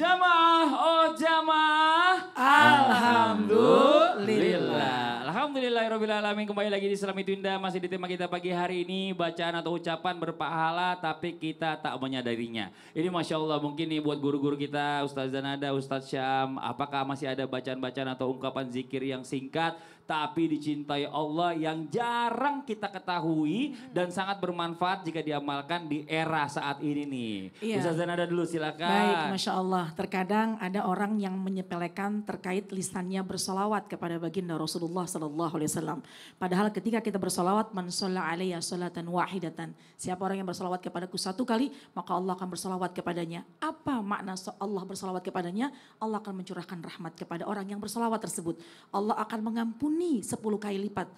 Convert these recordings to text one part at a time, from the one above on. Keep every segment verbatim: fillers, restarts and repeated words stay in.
Jamaah, oh jamaah, alhamdulillah. Alhamdulillahirabbil alamin, kembali lagi di Islam Itu Indah. Masih di tema kita pagi hari ini, bacaan atau ucapan berpahala tapi kita tak menyadarinya. Ini Masya Allah, mungkin nih buat guru-guru kita, Ustaz Zanada, Ustaz Syam, apakah masih ada bacaan-bacaan atau ungkapan zikir yang singkat tapi dicintai Allah yang jarang kita ketahui dan sangat bermanfaat jika diamalkan di era saat ini nih. Iya. Ustaz Zanada dulu silakan. Baik, Masya Allah. Terkadang ada orang yang menyepelekan terkait lisannya bersolawat kepada baginda Rasulullah shallallahu alaihi wasallam. Padahal ketika kita bersolawat, man sholla alaiya sholatan wahidatan. Siapa orang yang bersolawat kepadaku satu kali, maka Allah akan bersolawat kepadanya. Apa makna Allah bersolawat kepadanya? Allah akan mencurahkan rahmat kepada orang yang bersolawat tersebut. Allah akan mengampuni sepuluh kali lipat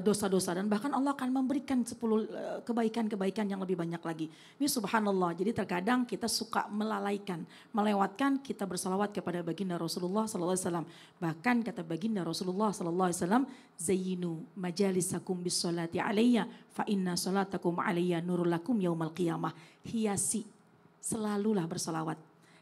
dosa-dosa, dan bahkan Allah akan memberikan sepuluh kebaikan-kebaikan yang lebih banyak lagi. Ini subhanallah, jadi terkadang kita suka melalaikan, melewatkan kita bersalawat kepada baginda Rasulullah shallallahu alaihi wasallam. Bahkan kata baginda Rasulullah shallallahu alaihi wasallam, Zayyinu majalisakum bis sholati alaiya fa inna sholatakum alaiya nurulakum yaumal qiyamah. Hiasi, selalulah bersalawat.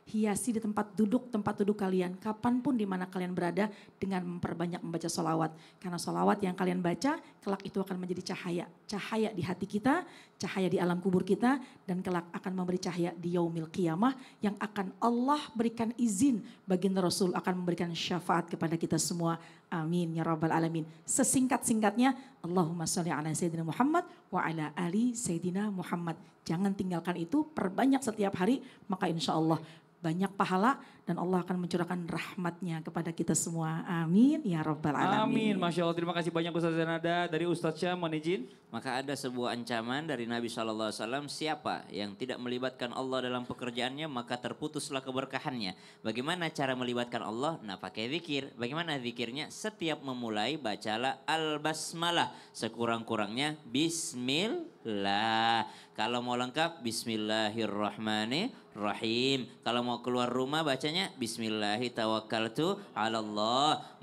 Hiasi di tempat duduk, tempat duduk kalian, kapanpun di mana kalian berada, dengan memperbanyak membaca sholawat. Karena sholawat yang kalian baca, kelak itu akan menjadi cahaya. Cahaya di hati kita, cahaya di alam kubur kita, dan kelak akan memberi cahaya di yaumil qiyamah, yang akan Allah berikan izin, baginda Rasul akan memberikan syafaat kepada kita semua. Amin ya rabbal alamin. Sesingkat-singkatnya, Allahumma sholli ala sayyidina Muhammad wa ala ali sayyidina Muhammad. Jangan tinggalkan itu, perbanyak setiap hari, maka insya Allah banyak pahala dan Allah akan mencurahkan rahmatnya kepada kita semua. Amin ya rabbal alamin. Amin. Masya Allah, terima kasih banyak Ustaz Zanada. Dari Ustaz Syam, mohon izin. Maka ada sebuah ancaman dari Nabi shallallahu alaihi wasallam, siapa yang tidak melibatkan Allah dalam pekerjaannya maka terputuslah keberkahannya. Bagaimana cara melibatkan Allah? Nah, pakai zikir. Bagaimana zikirnya? Setiap memulai bacalah al-basmalah, sekurang-kurangnya bismillah. Kalau mau lengkap, bismillahirrahmanirrahim. Kalau mau keluar rumah bacanya, bismillahirrahmanirrahim.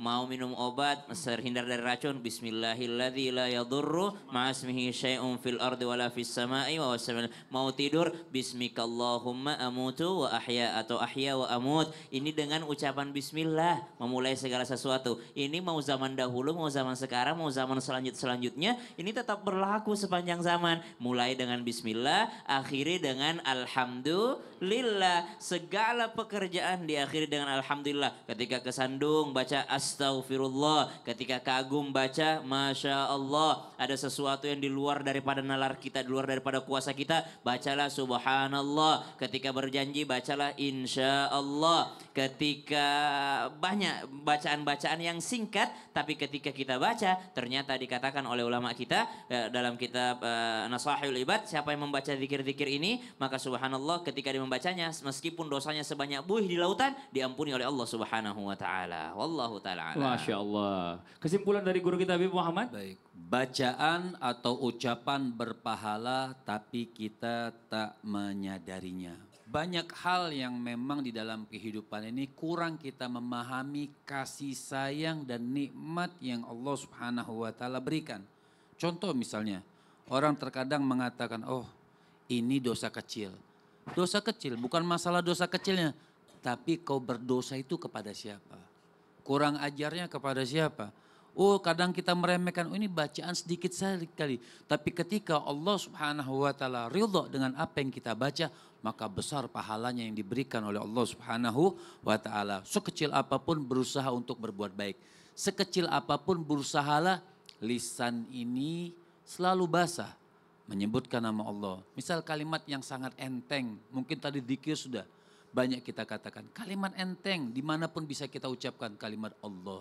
Mau minum obat, terhindar dari racun, bismillahilladzi la yadurru ma'asmihi syai'un fil ardi wala fis sama'i wa wassalamin. Mau tidur, bismikallahumma amutu wa ahya atau ahya wa amut. Ini dengan ucapan bismillah memulai segala sesuatu. Ini mau zaman dahulu, mau zaman sekarang, mau zaman selanjut-selanjutnya, ini tetap berlaku sepanjang zaman. Mulai dengan bismillah, bismillah, akhiri dengan alhamdulillah. Segala pekerjaan diakhiri dengan alhamdulillah. Ketika kesandung baca astagfirullah, ketika kagum baca masya Allah. Ada sesuatu yang di luar daripada nalar kita, di luar daripada kuasa kita, bacalah subhanallah. Ketika berjanji bacalah insya Allah. Ketika banyak bacaan-bacaan yang singkat, tapi ketika kita baca ternyata dikatakan oleh ulama kita dalam kitab Nasuhiul Ibad, siapa yang membaca zikir-zikir ini maka subhanallah ketika dia membacanya meskipun dosanya sebanyak buih di lautan diampuni oleh Allah subhanahu wa ta'ala. Wallahu ta'ala. Masya Allah. Kesimpulan dari guru kita Habib Muhammad. Baik. Bacaan atau ucapan berpahala tapi kita tak menyadarinya. Banyak hal yang memang di dalam kehidupan ini kurang kita memahami kasih sayang dan nikmat yang Allah subhanahu wa ta'ala berikan. Contoh misalnya, orang terkadang mengatakan, oh ini dosa kecil. Dosa kecil bukan masalah dosa kecilnya. Tapi kau berdosa itu kepada siapa? Kurang ajarnya kepada siapa? Oh kadang kita meremehkan, oh ini bacaan sedikit sekali. Tapi ketika Allah subhanahu wa ta'ala ridha dengan apa yang kita baca, maka besar pahalanya yang diberikan oleh Allah subhanahu wa ta'ala. Sekecil apapun berusaha untuk berbuat baik. Sekecil apapun berusahalah lisan ini selalu basah menyebutkan nama Allah. Misal kalimat yang sangat enteng, mungkin tadi dzikir sudah banyak kita katakan. Kalimat enteng dimanapun bisa kita ucapkan, kalimat Allah.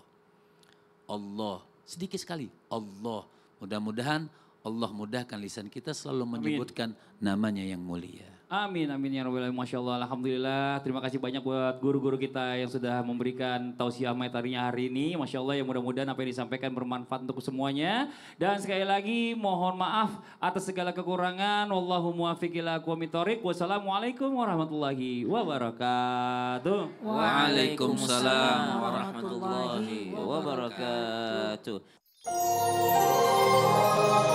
Allah, sedikit sekali Allah. Mudah-mudahan Allah mudahkan lisan kita selalu menyebutkan amin namanya yang mulia. Amin, amin ya rabbal alamin. Masya Allah, alhamdulillah. Terima kasih banyak buat guru-guru kita yang sudah memberikan tausiah materinya hari ini. Masya Allah, yang mudah-mudahan apa yang disampaikan bermanfaat untuk semuanya. Dan sekali lagi mohon maaf atas segala kekurangan. Wallahu muwaffiq ila aqwamit thoriq. Wassalamualaikum warahmatullahi wabarakatuh. Waalaikumsalam warahmatullahi wabarakatuh.